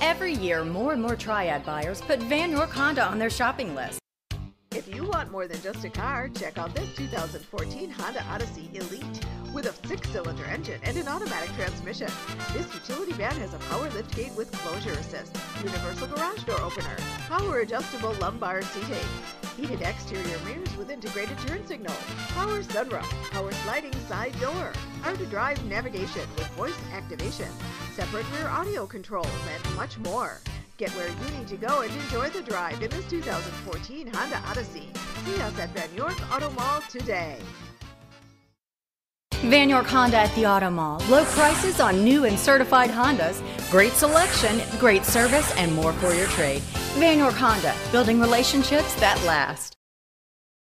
Every year, more and more Triad buyers put Vann York Honda on their shopping list. If you want more than just a car, check out this 2014 Honda Odyssey Elite. With a 6-cylinder engine and an automatic transmission, this utility van has a power liftgate with closure assist, universal garage door opener, power adjustable lumbar seating, heated exterior mirrors with integrated turn signal, power sunroof, power sliding side door, hard-to-drive navigation with voice activation, separate rear audio controls, and much more. Get where you need to go and enjoy the drive in this 2014 Honda Odyssey. See us at Vann York Auto Mall today. Vann York Honda at the Auto Mall. Low prices on new and certified Hondas. Great selection, great service, and more for your trade. Vann York Honda, building relationships that last.